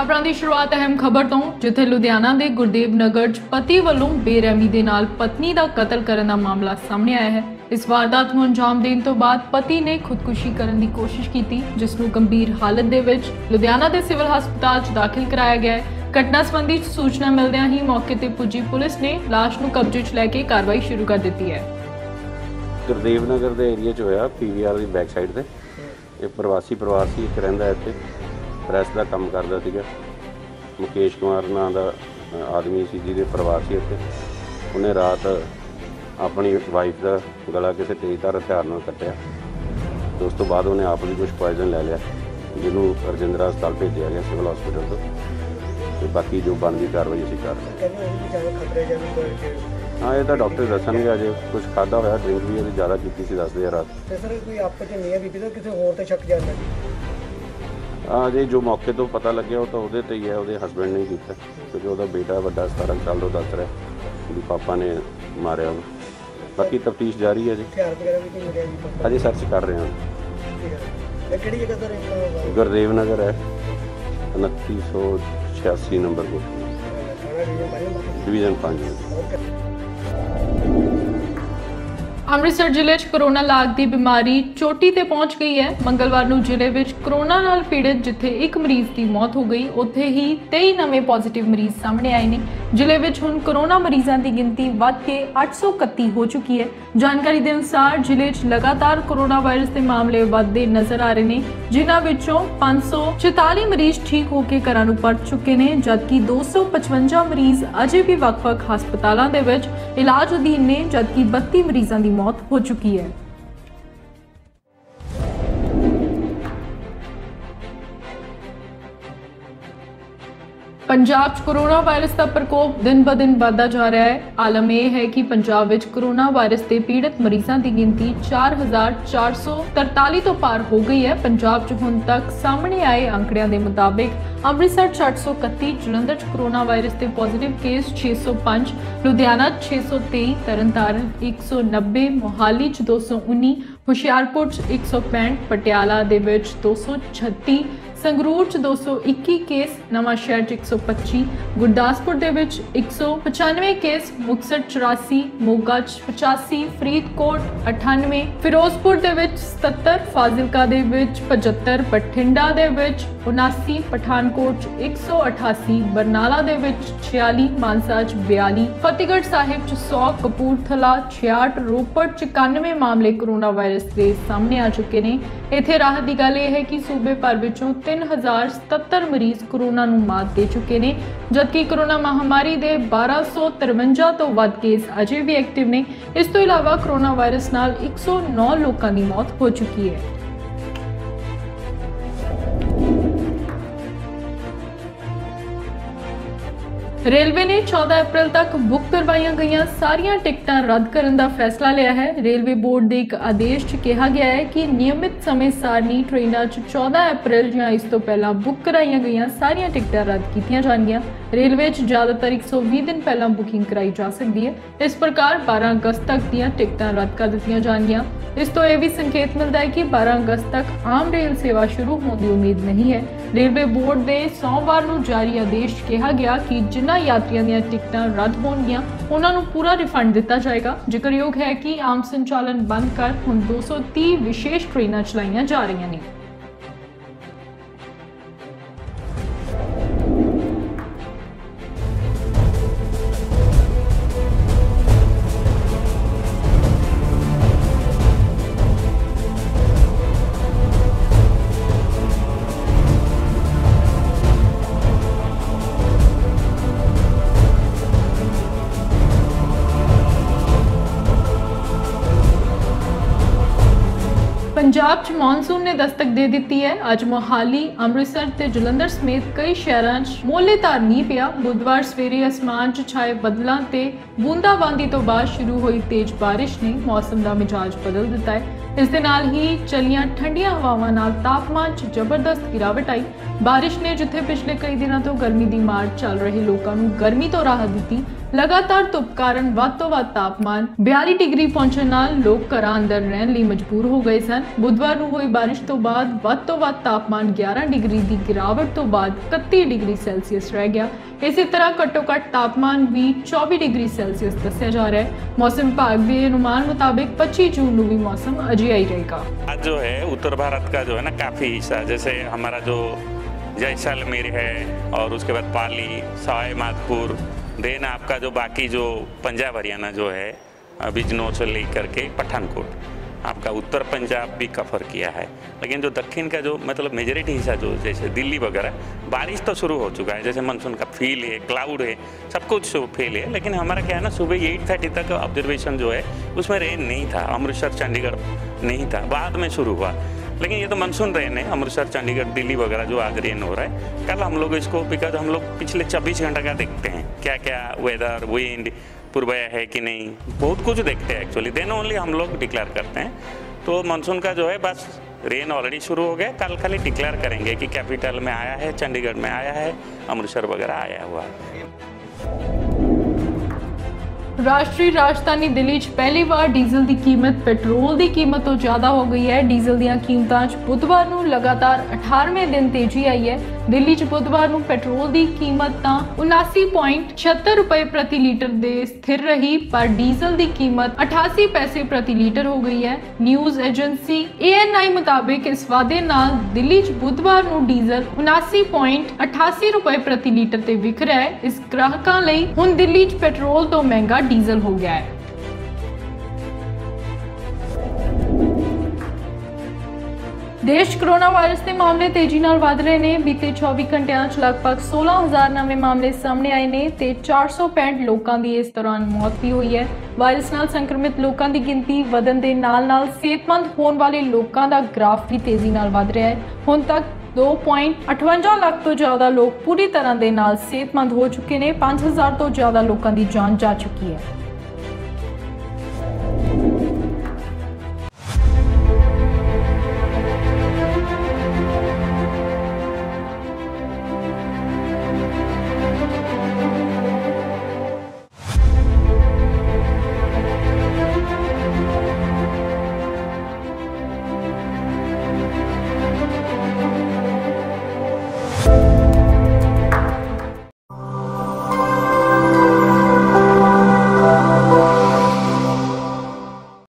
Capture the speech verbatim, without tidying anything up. ਖਬਰਾਂ ਦੀ ਸ਼ੁਰੂਆਤ ਅਹਿਮ ਖਬਰ ਤੋਂ ਜਿੱਥੇ ਲੁਧਿਆਣਾ ਦੇ ਗੁਰਦੇਵ ਨਗਰ ਚ ਪਤੀ ਵੱਲੋਂ ਬੇਰਹਿਮੀ ਦੇ ਨਾਲ ਪਤਨੀ ਦਾ ਕਤਲ ਕਰਨ ਦਾ ਮਾਮਲਾ ਸਾਹਮਣੇ ਆਇਆ ਹੈ। ਇਸ ਵਾਰਦਾਤ ਨੂੰ ਅੰਜਾਮ ਦੇਣ ਤੋਂ ਬਾਅਦ ਪਤੀ ਨੇ ਖੁਦਕੁਸ਼ੀ ਕਰਨ ਦੀ ਕੋਸ਼ਿਸ਼ ਕੀਤੀ ਜਿਸ ਨੂੰ ਗੰਭੀਰ ਹਾਲਤ ਦੇ ਵਿੱਚ ਲੁਧਿਆਣਾ ਦੇ ਸਿਵਲ ਹਸਪਤਾਲ ਚ ਦਾਖਲ ਕਰਾਇਆ ਗਿਆ ਹੈ। ਘਟਨਾ ਸੰਬੰਧੀ ਸੂਚਨਾ ਮਿਲਦਿਆਂ ਹੀ ਮੌਕੇ ਤੇ ਪੁੱਜੀ ਪੁਲਿਸ ਨੇ ਲਾਸ਼ ਨੂੰ ਕਬਜ਼ੇ ਚ ਲੈ ਕੇ ਕਾਰਵਾਈ ਸ਼ੁਰੂ ਕਰ ਦਿੱਤੀ ਹੈ। ਗੁਰਦੇਵ ਨਗਰ ਦੇ ਏਰੀਆ ਚ ਹੋਇਆ ਪੀਵੀਆਰ ਦੀ ਬੈਕ ਸਾਈਡ ਤੇ ਇਹ ਪ੍ਰਵਾਸੀ ਪਰਿਵਾਰ ਸੀ ਇੱਕ ਰਹਿੰਦਾ ਇੱਥੇ ਪ੍ਰੈਸ ਦਾ ਕੰਮ ਕਰਦਾ ਸੀਗਾ। ਮੁਕੇਸ਼ ਕੁਮਾਰ ਨਾਂ ਦਾ ਆਦਮੀ ਸੀ ਜਿਹਦੇ ਪਰਿਵਾਰ ਸੀ ਇੱਥੇ। ਉਹਨੇ ਰਾਤ ਆਪਣੀ ਵਾਈਫ ਦਾ ਗਲਾ ਕਿਸੇ ਤੇਜ਼ਧਾਰ ਹਥਿਆਰ ਨਾਲ ਕੱਟਿਆ ਤੇ ਉਸ ਤੋਂ ਬਾਅਦ ਉਹਨੇ ਆਪ ਵੀ ਕੁਛ ਪੁਆਇਜ਼ਨ ਲੈ ਲਿਆ ਜਿਹਨੂੰ ਰਜਿੰਦਰਾ ਹਸਪਤਾਲ ਭੇਜਿਆ ਗਿਆ ਸਿਵਲ ਹਸਪੀਟਲ ਤੋਂ ਅਤੇ ਬਾਕੀ ਜੋ ਬਣਦੀ ਕਾਰਵਾਈ ਅਸੀਂ ਕਰ ਰਹੇ ਹਾਂ। ਇਹ ਤਾਂ ਡਾਕਟਰ ਦੱਸਣਗੇ ਅਜੇ ਕੁਛ ਖਾਧਾ ਹੋਇਆ ਡਰਿੰਕ ਵੀ ਉਹਦੀ ਜ਼ਿਆਦਾ ਕੀਤੀ ਸੀ ਦੱਸਦੇ ਆ ਰਾਤ। ਸਰ ਕੋਈ ਆਪਸ 'ਚ ਨਹੀਂ ਹੈ ਬੀਬੀ ਤਾਂ ਕਿਸੇ ਹੋਰ 'ਤੇ ਸ਼ੱਕ ਜਾਂਦਾ हाँ जी जो मौके तो पता लगे वो तो वो ही है वो हस्बैंड ने किया क्योंकि वो बेटा वड्डा सतारह साल तो दस रहा है भी पापा ने मारिया। बाकी तफ्तीश जारी है जी अभी सर्च कर रहे हैं। गुरदेव नगर है उनतीस सौ छियासी नंबर को डिवीजन पाँच। अमृतसर जिले च कोरोना लाग की बीमारी चोटी ते पहुंच गई है। मंगलवार नूं जिले विच कोरोना नाल पीड़ित जिथे एक मरीज की मौत हो गई उत्थे ही तेईस नवे पॉजिटिव मरीज सामने आए ने। जिले विच हुण कोरोना मरीजों की गिनती वध के अठ सौ इकत्ती हो चुकी है। जानकारी के अनुसार जिले च लगातार कोरोना वायरस के मामले वधदे नजर आ रहे हैं जिन्हां विचों पांच सौ चौताली मरीज ठीक होकर घरां नूं परत चुके हैं जबकि दो सौ पचवंजा मरीज अजे भी वख-वख हस्पतालों के विच इलाज अधीन ने जबकि बत्ती मरीजों की मौत हो चुकी है। पंजाब च कोरोना वायरस का प्रकोप दिन ब दिन बढ़ता जा रहा है। आलम यह है कि पंजाब विच कोरोना वायरस के पीड़ित मरीजों की गिनती चार हज़ार चार सौ तरताली तो पार हो गई है। पंजाब च हुण तक सामने आए आंकड़ियां के मुताबिक अमृतसर अठ सौ इकत्ती, जलंधर च कोरोना वायरस के पॉजिटिव केस छे सौ पांच, लुधियाना छे सौ तेई, तरन तारण एक सौ नब्बे, मोहाली च दो सौ उन्नी, हुशियारपुर च एक सौ पैंठ, पटियाला दे विच दो सौ छत्ती, संगरूर च दो सौ इक्की केस, नवांशहर च एक सौ पच्ची, गुरदासपुर दे विच एक सौ पचानवे केस, मुक्तसर चौरासी, मोगा च पचासी, फरीदकोट अठानवे, फिरोजपुर दे विच सत्तर, फाजिलका दे विच पचहत्तर, बठिंडा दे विच उनासी, पठानकोट च एक सौ अठासी, बरनाला दे विच छियाली, मानसा च बयाली, फतेहगढ़ साहिब च सौ, कपूरथला छियाठ, रोपड़ च इक्यानवे मामले कोरोना वायरस के सामने आ चुके हैं। इत्थे राहत की गल यह है कि सूबे भर विचों तीन हज़ार सत्तर मरीज कोरोना नूं मात दे चुके ने जबकि कोरोना महामारी दे बारह सौ तिरवंजा तो वध केस अजे भी एक्टिव ने। इस तो इलावा कोरोना वायरस नाल एक सौ नौ लोगों की मौत हो चुकी है। रेलवे ने चौदह अप्रैल तक बुक करवाईयां गई सारियां टिकटां रद्द करने का फैसला लिया है। रेलवे बोर्ड के एक आदेश च कहा गया है कि नियमित समय सारणी ट्रेनों च चौदह अप्रैल या इस तो पहला बुक कराईयां गई सारियां टिकटां रद्द कीतियां जाणगियां। रेलवे च ज़्यादातर एक सौ भी दिन पहला बुकिंग कराई जा सकती है। इस प्रकार बारह अगस्त तक दीयां टिकटां रद्द कर दित्तियां जाणगियां। इस तो यह भी संकेत मिलता है कि बारह अगस्त तक आम रेल सेवा शुरू होने की उम्मीद नहीं है। रेलवे बोर्ड के सोमवार को जारी आदेश कहा गया कि जिन्हां यात्रियों दी टिकटां रद्द होणगियां उन्हां नूं पूरा रिफंड दिता जाएगा। जिक्रयोग है कि आम संचालन बंद कर हुण दो सौ तीस विशेष ट्रेनां चलाईयां जा रही हैं। पंजाब च मानसून ने दस्तक दे दी है। अज मोहाली, अमृतसर ते जलंधर समेत कई शहरों च मोहलेदार मीह पिया। बुधवार सवेरे आसमान च छाए बदलों ते बूंदाबांदी तो बाद शुरू हुई तेज बारिश ने मौसम का मिजाज बदल दिता है। इस दे नाल ही चलियां ठंडियां हवावां नाल तापमान च जबरदस्त गिरावट आई। बारिश ने जिथे पिछले कई दिनों तो गर्मी की मार चल रहे लोगों को गर्मी तो राहत दी। लगातार धुप कारण वध तो वध तापमान बयाली डिग्री पहुंचने नाल लोग घर अंदर रहने लिए मजबूर हो गए सन। बुधवार को हुई बारिश तो बाद वध तो वध तापमान ग्यारह डिग्री की गिरावट तो बाद इकतीस डिग्री सैल्सीयस रह गया। इसी तरह घट्टो घट्ट तापमान भी चौबीस डिग्री सैल्सीयस दस्सिया जा रहा है। मौसम विभाग के अनुमान मुताबिक पच्चीस जून को भी मौसम अजिया ही रहेगा। आज जो है उत्तर भारत का जो है ना काफी हिस्सा, जैसे हमारा जो जैसलमेर है और उसके बाद पाली, सवाई माधोपुर, देन आपका जो बाकी जो पंजाब हरियाणा जो है बिजनौर से लेकर के पठानकोट, आपका उत्तर पंजाब भी कवर किया है। लेकिन जो दक्षिण का जो मतलब मेजॉरिटी हिस्सा जो जैसे दिल्ली वगैरह बारिश तो शुरू हो चुका है, जैसे मानसून का फील है, क्लाउड है, सब कुछ फील है। लेकिन हमारा क्या है ना, सुबह एट थर्टी तक ऑब्जर्वेशन जो है उसमें रेन नहीं था, अमृतसर चंडीगढ़ नहीं था, बाद में शुरू हुआ। लेकिन ये तो मानसून रेन है, अमृतसर चंडीगढ़ दिल्ली वगैरह जो आज रेन हो रहा है। कल हम लोग इसको बिकॉज हम लोग पिछले चौबीस घंटा का देखते हैं क्या क्या वेदर विंड पूर्वया है कि नहीं, बहुत कुछ देखते हैं एक्चुअली, देन ओनली हम लोग डिक्लेयर करते हैं। तो मानसून का जो है बस रेन ऑलरेडी शुरू हो गया, कल खाली डिक्लेयर करेंगे कि कैपिटल में आया है, चंडीगढ़ में आया है, अमृतसर वगैरह आया हुआ है। राष्ट्रीय राजधानी दिल्ली पहली बार डीजल की कीमत पेट्रोल की कीमत तो ज़्यादा हो गई है। डीजल दी कीमतों बुधवार को लगातार अठारहवें दिन तेजी आई है। दिल्ली बुधवार को पेट्रोल की कीमत उनासी पॉइंट छिहत्तर रुपए प्रति लीटर दे स्थिर रही, पर डीजल की कीमत अठासी पैसे प्रति लीटर हो गई है। News agency A N I मुताबिक इस वादे नाल दिल्ली बुधवार को डीजल उनासी पॉइंट अठासी रुपए प्रति लीटर ते विक रहा है। इस ग्राहकों लई हुण दिल्ली पेट्रोल तो महंगा डीजल हो गया है। देश कोरोना वायरस के मामले तेजी नाल वध रहे ने। बीते चौबीस घंटिया च लगभग सोलह हज़ार नवे मामले सामने आए ने ते चार सौ पैंसठ लोगों की इस दौरान मौत भी हुई है। वायरस नाल संक्रमित लोगों की गिनती वधन के नाल नाल सेहतमंद होने वाले लोगों का ग्राफ भी तेजी नाल वध रहा है। हुण तक दो पॉइंट अठवंजा लाख तो ज़्यादा लोग पूरी तरह के नाल सेहतमंद हो चुके हैं। पाँच हज़ार तो ज़्यादा लोगों की जान जा चुकी है।